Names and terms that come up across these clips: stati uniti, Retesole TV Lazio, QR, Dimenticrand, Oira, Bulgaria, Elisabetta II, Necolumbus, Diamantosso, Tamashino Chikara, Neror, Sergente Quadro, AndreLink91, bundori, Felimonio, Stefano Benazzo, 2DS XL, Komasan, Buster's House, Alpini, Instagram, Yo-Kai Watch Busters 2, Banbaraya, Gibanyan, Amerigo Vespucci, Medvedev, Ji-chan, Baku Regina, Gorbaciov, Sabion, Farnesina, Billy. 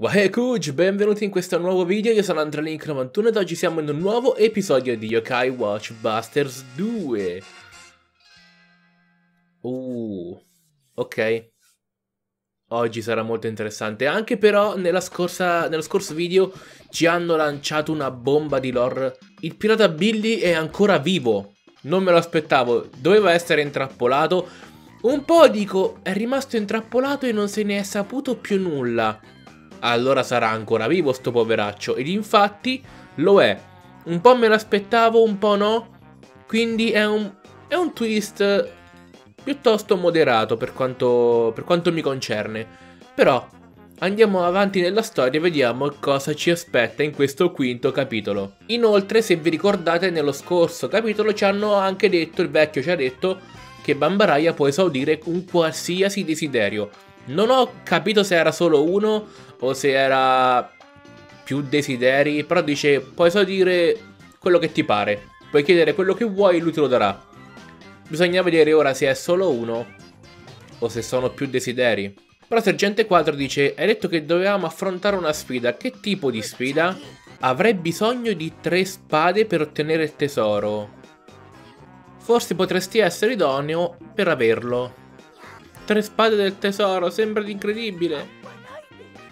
Wahey Kuj, benvenuti in questo nuovo video, io sono AndreLink91 ed oggi siamo in un nuovo episodio di Yo-Kai Watch Busters 2. Ok. Oggi sarà molto interessante, anche però nello scorso video ci hanno lanciato una bomba di lore. Il pirata Billy è ancora vivo, non me lo aspettavo, doveva essere intrappolato. Un po' dico, è rimasto intrappolato e non se ne è saputo più nulla. Allora sarà ancora vivo sto poveraccio. Ed infatti lo è. Un po' me l'aspettavo, un po' no. Quindi è un twist piuttosto moderato per quanto mi concerne. Però andiamo avanti nella storia e vediamo cosa ci aspetta in questo quinto capitolo. Inoltre, se vi ricordate, nello scorso capitolo ci hanno anche detto, il vecchio ci ha detto, che Banbaraya può esaudire un qualsiasi desiderio. Non ho capito se era solo uno o se era più desideri, però dice puoi esaudire quello che ti pare, puoi chiedere quello che vuoi e lui te lo darà. Bisogna vedere ora se è solo uno o se sono più desideri. Però Sergente Quadro dice hai detto che dovevamo affrontare una sfida, che tipo di sfida? Avrei bisogno di 3 spade per ottenere il tesoro. Forse potresti essere idoneo per averlo. 3 spade del tesoro, sembra incredibile.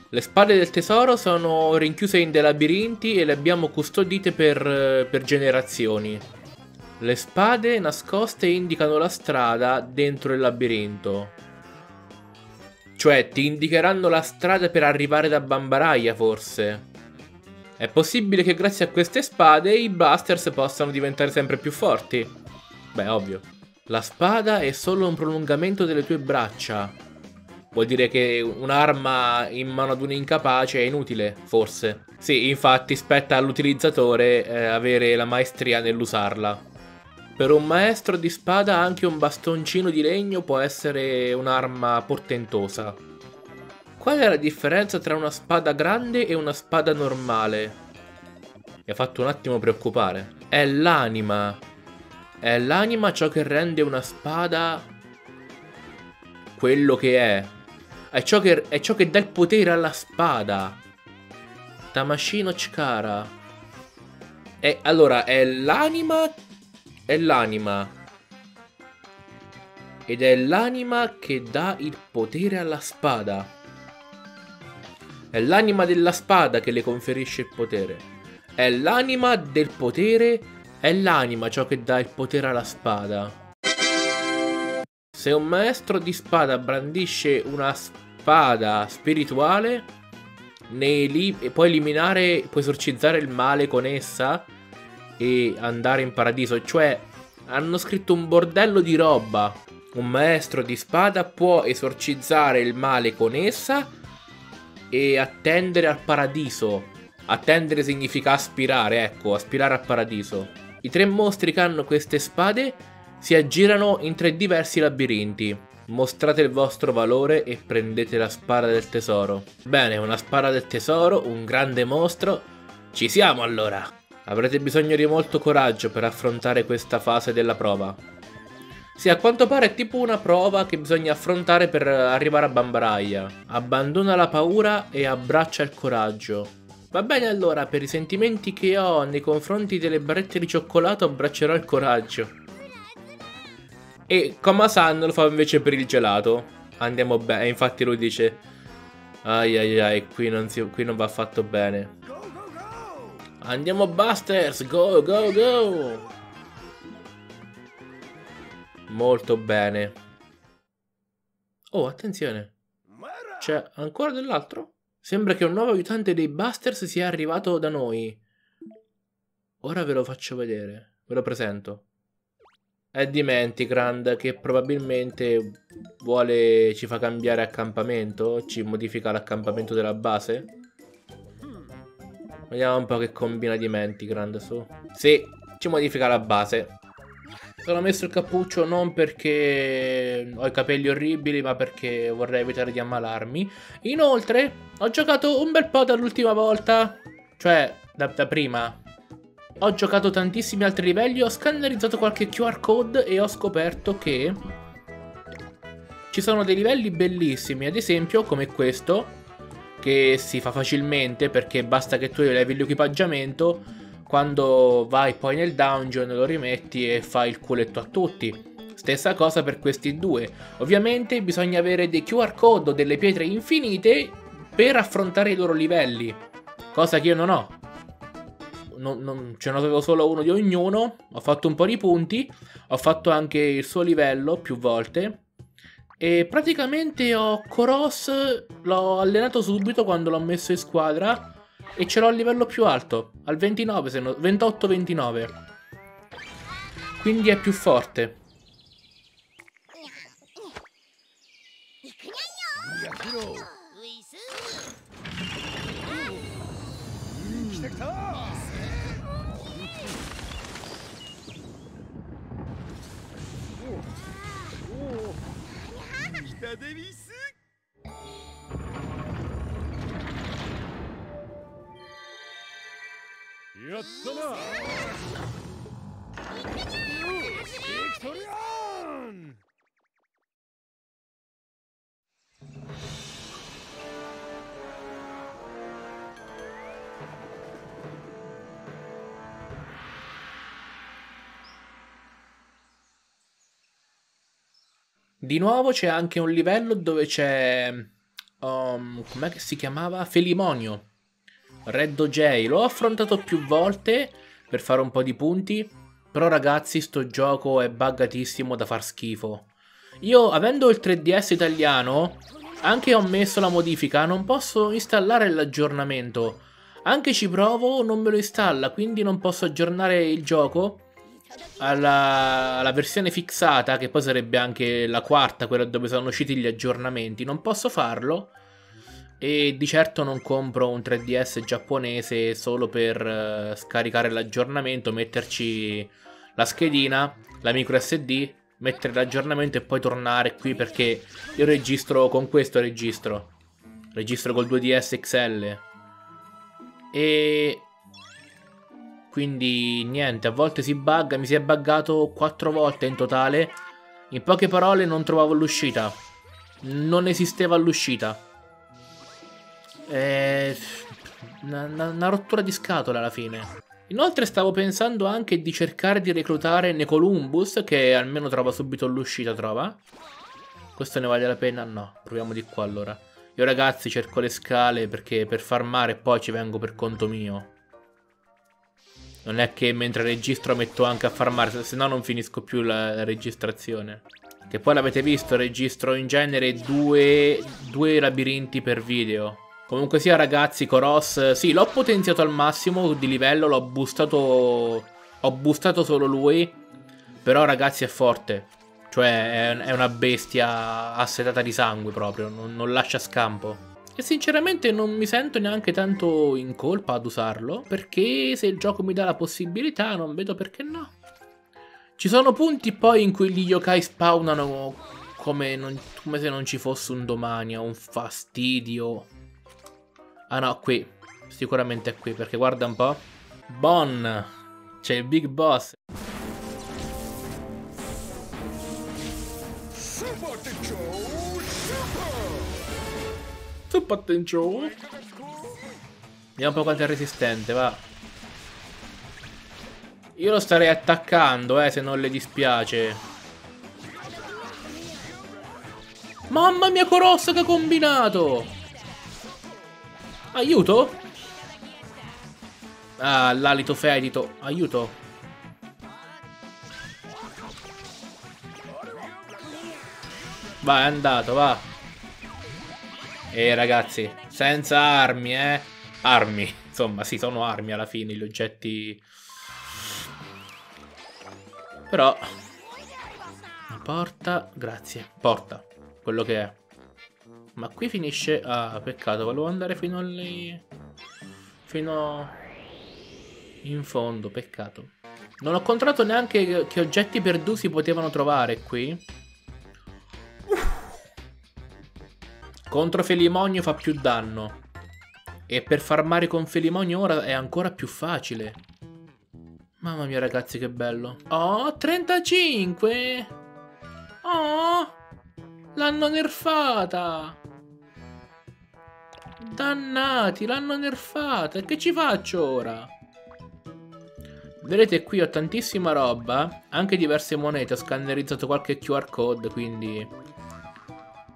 Le spade del tesoro sono rinchiuse in dei labirinti e le abbiamo custodite per generazioni. Le spade nascoste indicano la strada dentro il labirinto. Cioè, ti indicheranno la strada per arrivare da Banbaraya, forse. È possibile che grazie a queste spade i Busters possano diventare sempre più forti. Beh, ovvio. La spada è solo un prolungamento delle tue braccia. Vuol dire che un'arma in mano ad un incapace è inutile, forse. Sì, infatti spetta all'utilizzatore avere la maestria nell'usarla. Per un maestro di spada anche un bastoncino di legno può essere un'arma portentosa. Qual è la differenza tra una spada grande e una spada normale? Mi ha fatto un attimo preoccupare. È l'anima. È l'anima ciò che rende una spada quello che è. È ciò che dà il potere alla spada. Tamashino Chikara. Allora, è l'anima. È l'anima. Ed è l'anima che dà il potere alla spada. È l'anima della spada che le conferisce il potere. È l'anima del potere. È l'anima ciò che dà il potere alla spada. Se un maestro di spada brandisce una spada spirituale, puoi esorcizzare il male con essa e andare in paradiso. Cioè, hanno scritto un bordello di roba. Un maestro di spada può esorcizzare il male con essa e attendere al paradiso. Attendere significa aspirare, ecco, aspirare al paradiso. I 3 mostri che hanno queste spade si aggirano in 3 diversi labirinti. Mostrate il vostro valore e prendete la spada del tesoro. Bene, una spada del tesoro, un grande mostro. Ci siamo allora! Avrete bisogno di molto coraggio per affrontare questa fase della prova. Sì, a quanto pare è tipo una prova che bisogna affrontare per arrivare a Banbaraya. Abbandona la paura e abbraccia il coraggio. Va bene allora, per i sentimenti che ho nei confronti delle barrette di cioccolato abbraccerò il coraggio. E Komasan lo fa invece per il gelato. Andiamo bene, infatti lui dice ai ai ai, qui non va fatto bene. Andiamo Busters, go go go! Molto bene. Oh, attenzione. C'è ancora dell'altro? Sembra che un nuovo aiutante dei Busters sia arrivato da noi. Ora ve lo faccio vedere. Ve lo presento. È Dimenticrand che probabilmente vuole... ci fa cambiare accampamento. Ci modifica l'accampamento della base. Vediamo un po' che combina Dimenticrand su. Sì, ci modifica la base. Sono messo il cappuccio non perché ho i capelli orribili, ma perché vorrei evitare di ammalarmi. Inoltre, ho giocato un bel po' dall'ultima volta. Cioè, da prima. Ho giocato tantissimi altri livelli, ho scannerizzato qualche QR code e ho scoperto che ci sono dei livelli bellissimi, ad esempio come questo, che si fa facilmente perché basta che tu levi l'equipaggiamento, quando vai poi nel dungeon lo rimetti e fai il culetto a tutti. Stessa cosa per questi due. Ovviamente bisogna avere dei QR code o delle pietre infinite per affrontare i loro livelli, cosa che io non ho. Ce ne avevo solo uno di ognuno, ho fatto un po' di punti, ho fatto anche il suo livello più volte e praticamente ho Koros, l'ho allenato subito quando l'ho messo in squadra e ce l'ho al livello più alto, al 29, se no, 28-29, quindi è più forte. Di nuovo c'è anche un livello dove c'è... com'è che si chiamava? Felimonio, Red DJ. L'ho affrontato più volte per fare un po' di punti, però ragazzi sto gioco è buggatissimo da far schifo. Io avendo il 3DS italiano, anche ho messo la modifica, non posso installare l'aggiornamento. Anche ci provo, non me lo installa, quindi non posso aggiornare il gioco alla versione fissata, che poi sarebbe anche la quarta, quella dove sono usciti gli aggiornamenti. Non posso farlo e di certo non compro un 3DS giapponese solo per scaricare l'aggiornamento, metterci la schedina, la micro SD, mettere l'aggiornamento e poi tornare qui, perché io registro con questo, registro col 2DS XL e... quindi niente, a volte si bugga, mi si è buggato 4 volte in totale. In poche parole non trovavo l'uscita, non esisteva l'uscita. Una rottura di scatola alla fine. Inoltre stavo pensando anche di cercare di reclutare Necolumbus, che almeno trova subito l'uscita, Questo ne vale la pena? No, proviamo di qua allora. Io ragazzi cerco le scale perché per farmare poi ci vengo per conto mio. Non è che mentre registro metto anche a farmare, se no non finisco più la registrazione. Che poi l'avete visto, registro in genere due labirinti per video. Comunque sia ragazzi, Koros, sì, l'ho potenziato al massimo di livello, l'ho boostato, ho boostato solo lui. Però ragazzi è forte, cioè è una bestia assetata di sangue proprio, non lascia scampo. E sinceramente non mi sento neanche tanto in colpa ad usarlo, perché se il gioco mi dà la possibilità non vedo perché no. Ci sono punti poi in cui gli yokai spawnano come se non ci fosse un domani, o un fastidio. Ah no, qui. Sicuramente è qui, perché guarda un po'. Bon! C'è il big boss. Attenzione. Vediamo un po' quanto è resistente, va. Io lo starei attaccando, se non le dispiace. Mamma mia, Koros che ha combinato! Aiuto? Ah, l'alito fedito. Aiuto. Vai, è andato, va. Ragazzi, senza armi, Armi, insomma, sì, sono armi alla fine, gli oggetti. Però una porta, grazie, porta, quello che è. Ma qui finisce, ah, peccato, volevo andare fino lì, fino in fondo, peccato. Non ho controllato neanche che oggetti perduti si potevano trovare qui. Contro Felimonio fa più danno e per farmare con Felimonio ora è ancora più facile. Mamma mia ragazzi che bello. Oh, 35. Oh, l'hanno nerfata. Dannati, l'hanno nerfata. Che ci faccio ora? Vedete, qui ho tantissima roba, anche diverse monete, ho scannerizzato qualche QR code, quindi...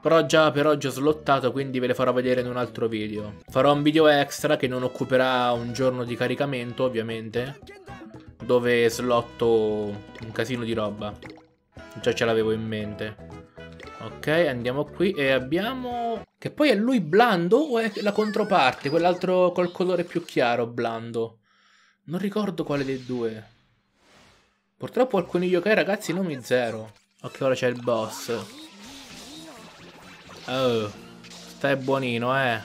Però già per oggi ho slottato, quindi ve le farò vedere in un altro video. Farò un video extra che non occuperà un giorno di caricamento, ovviamente, dove slotto un casino di roba. Già ce l'avevo in mente. Ok, andiamo qui e abbiamo... Che poi è lui blando o è la controparte? Quell'altro col colore più chiaro blando. Non ricordo quale dei due. Purtroppo alcuni yokai, ragazzi, nomi zero. Ok, ora c'è il boss. Oh, stai buonino, eh.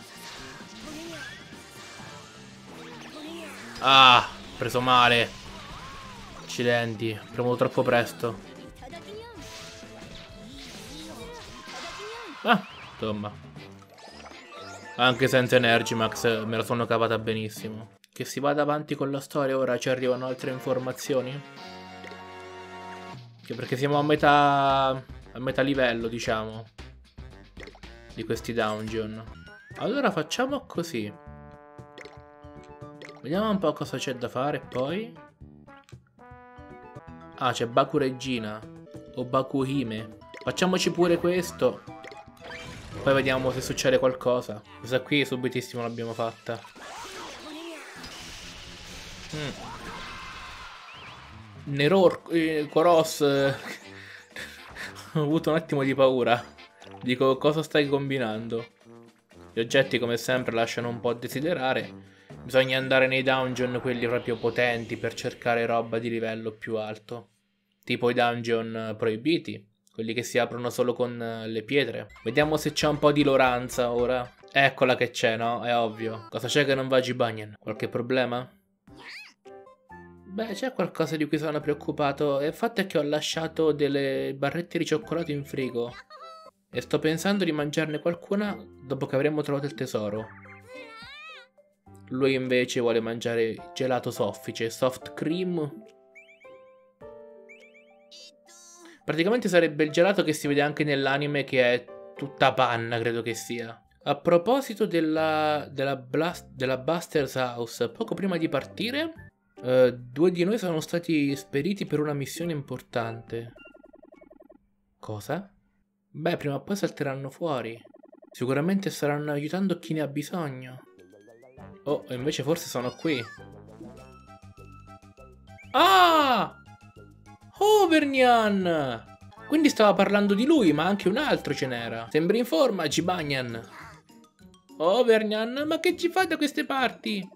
Ah, preso male. Accidenti, premuto troppo presto. Ah, tomba. Anche senza Energy Max me la sono cavata benissimo. Che si vada avanti con la storia, ora ci arrivano altre informazioni. Che perché siamo a metà livello, diciamo, di questi dungeon. Allora facciamo così. Vediamo un po' cosa c'è da fare poi. Ah, c'è Baku Regina o Baku Hime. Facciamoci pure questo. Poi vediamo se succede qualcosa. Questa qui subitissimo l'abbiamo fatta. Neror, Koros. Ho avuto un attimo di paura. Dico, cosa stai combinando? Gli oggetti come sempre lasciano un po' a desiderare. Bisogna andare nei dungeon quelli proprio potenti per cercare roba di livello più alto. Tipo i dungeon proibiti, quelli che si aprono solo con le pietre. Vediamo se c'è un po' di loranza ora. Eccola che c'è, no? È ovvio. Cosa c'è che non va a Gibanyan? Qualche problema? Beh, c'è qualcosa di cui sono preoccupato. Il fatto è che ho lasciato delle barrette di cioccolato in frigo e sto pensando di mangiarne qualcuna dopo che avremo trovato il tesoro. Lui invece vuole mangiare gelato soffice, soft cream. Praticamente sarebbe il gelato che si vede anche nell'anime, che è tutta panna, credo che sia. A proposito della Buster's House, poco prima di partire... due di noi sono stati spediti per una missione importante. Cosa? Beh, prima o poi salteranno fuori. Sicuramente staranno aiutando chi ne ha bisogno. Oh, invece forse sono qui. Ah! Overnian! Quindi stava parlando di lui, ma anche un altro ce n'era. Sembri in forma, Gibanyan. Overnian, ma che ci fai da queste parti?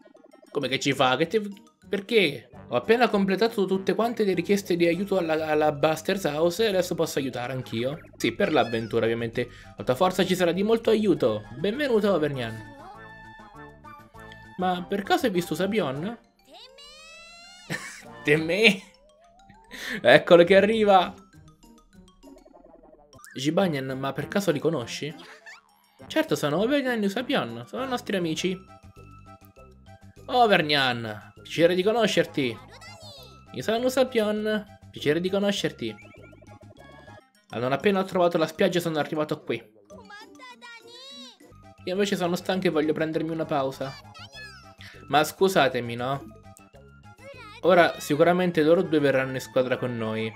Come che ci fa? Che ti... Perché? Ho appena completato tutte quante le richieste di aiuto alla Buster's House e adesso posso aiutare anch'io. Sì, per l'avventura ovviamente. La tua forza ci sarà di molto aiuto. Benvenuto, Overnian. Ma per caso hai visto Sabion? Teme? Eccolo che arriva! Gibanyan, ma per caso li conosci? Certo, sono Overnian e Sabion. Sono nostri amici. Overnian! Piacere di conoscerti. Io sono Sabion. Piacere di conoscerti. Non appena ho trovato la spiaggia sono arrivato qui. Io invece sono stanco e voglio prendermi una pausa. Ma scusatemi, no? Ora sicuramente loro due verranno in squadra con noi.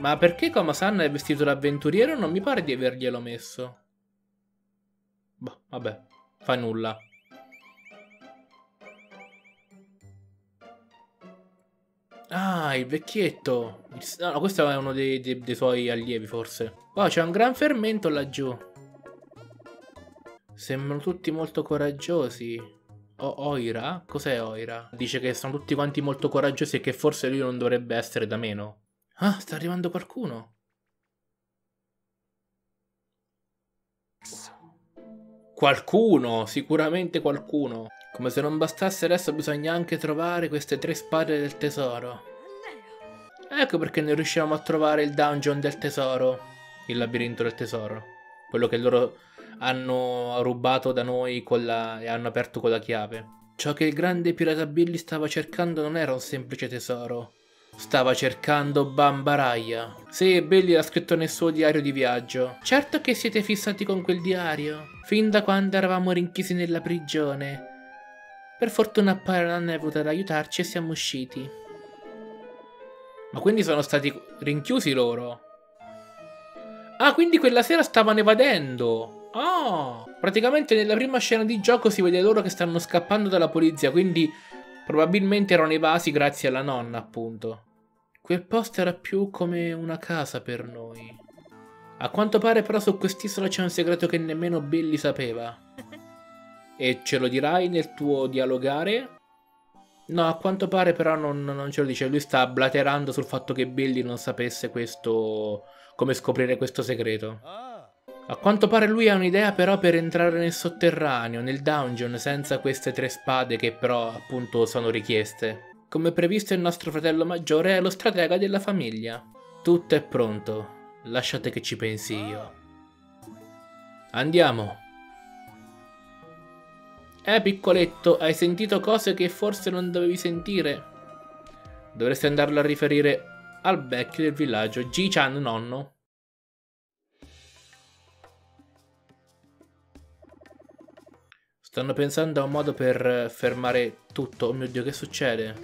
Ma perché Komasan è vestito da avventuriero? Non mi pare di averglielo messo. Boh, vabbè, fa nulla. Ah, il vecchietto. No, questo è uno dei suoi allievi, forse. Wow, c'è un gran fermento laggiù. Sembrano tutti molto coraggiosi. Oira? Cos'è Oira? Dice che sono tutti quanti molto coraggiosi e che forse lui non dovrebbe essere da meno. Ah, sta arrivando qualcuno. Qualcuno, sicuramente qualcuno. Come se non bastasse, adesso bisogna anche trovare queste tre spade del tesoro. Ecco perché non riusciamo a trovare il dungeon del tesoro. Il labirinto del tesoro. Quello che loro hanno rubato da noi e hanno aperto con la chiave. Ciò che il grande pirata Billy stava cercando non era un semplice tesoro, Stava cercando Banbaraya. Sì, Billy l'ha scritto nel suo diario di viaggio. Certo che siete fissati con quel diario. Fin da quando eravamo rinchiusi nella prigione. Per fortuna Paranan è venuta ad aiutarci e siamo usciti. Ma quindi sono stati rinchiusi loro? Ah, quindi quella sera stavano evadendo. Oh! Praticamente nella prima scena di gioco si vede loro che stanno scappando dalla polizia, quindi probabilmente erano evasi grazie alla nonna, appunto. Quel posto era più come una casa per noi. A quanto pare però su quest'isola c'è un segreto che nemmeno Billy sapeva. E ce lo dirai nel tuo dialogare? No, a quanto pare però non ce lo dice. Lui sta blaterando sul fatto che Billy non sapesse questo... come scoprire questo segreto. A quanto pare lui ha un'idea però per entrare nel sotterraneo, nel dungeon, senza queste tre spade che però appunto sono richieste. Come previsto il nostro fratello maggiore è lo stratega della famiglia. Tutto è pronto. Lasciate che ci pensi io. Andiamo. Piccoletto, hai sentito cose che forse non dovevi sentire. Dovresti andarlo a riferire al vecchio del villaggio, Ji-chan, nonno. Stanno pensando a un modo per fermare tutto. Oh mio Dio, che succede?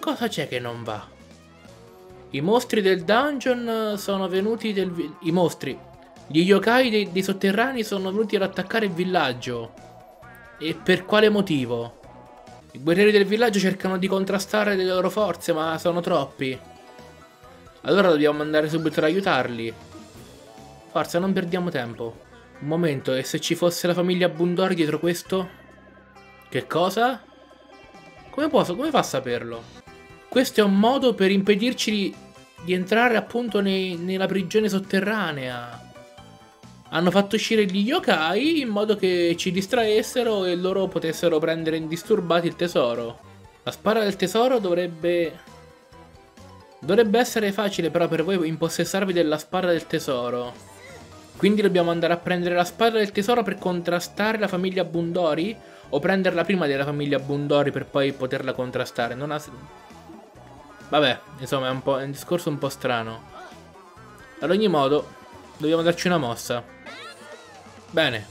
Cosa c'è che non va? I mostri del dungeon sono venuti I mostri. Gli yokai dei sotterranei sono venuti ad attaccare il villaggio. E per quale motivo? I guerrieri del villaggio cercano di contrastare le loro forze, ma sono troppi. Allora dobbiamo andare subito ad aiutarli. Forza, non perdiamo tempo. Un momento, e se ci fosse la famiglia Bundor dietro questo? Che cosa? Come fa a saperlo? Questo è un modo per impedirci di entrare appunto nella prigione sotterranea. Hanno fatto uscire gli yokai in modo che ci distraessero e loro potessero prendere indisturbati il tesoro. La spada del tesoro dovrebbe essere facile però per voi impossessarvi della spada del tesoro. Quindi dobbiamo andare a prendere la spada del tesoro per contrastare la famiglia Bundori? O prenderla prima della famiglia Bundori per poi poterla contrastare? Non ha... Vabbè, insomma è un discorso un po' strano. Ad ogni modo... dobbiamo darci una mossa. Bene.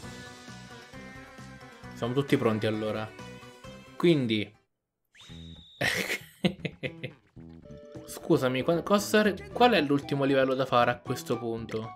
Siamo tutti pronti allora. Quindi scusami, qual è l'ultimo livello da fare a questo punto?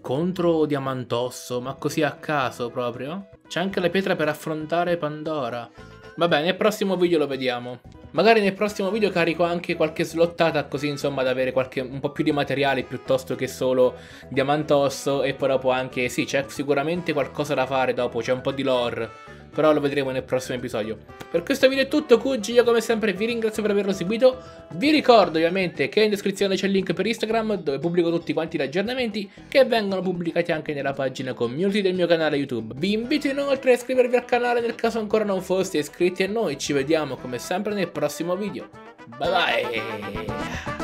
Contro Diamantosso, ma così a caso proprio? C'è anche la pietra per affrontare Pandora. Vabbè, nel prossimo video lo vediamo. Magari nel prossimo video carico anche qualche slottata, così insomma ad avere un po' più di materiale piuttosto che solo Diamantosso. E poi dopo anche, sì, c'è sicuramente qualcosa da fare dopo, c'è un po' di lore, però lo vedremo nel prossimo episodio. Per questo video è tutto, Cuggi, io come sempre vi ringrazio per averlo seguito. Vi ricordo ovviamente che in descrizione c'è il link per Instagram dove pubblico tutti quanti gli aggiornamenti che vengono pubblicati anche nella pagina community del mio canale YouTube. Vi invito inoltre a iscrivervi al canale nel caso ancora non foste iscritti e noi ci vediamo come sempre nel prossimo video. Bye bye!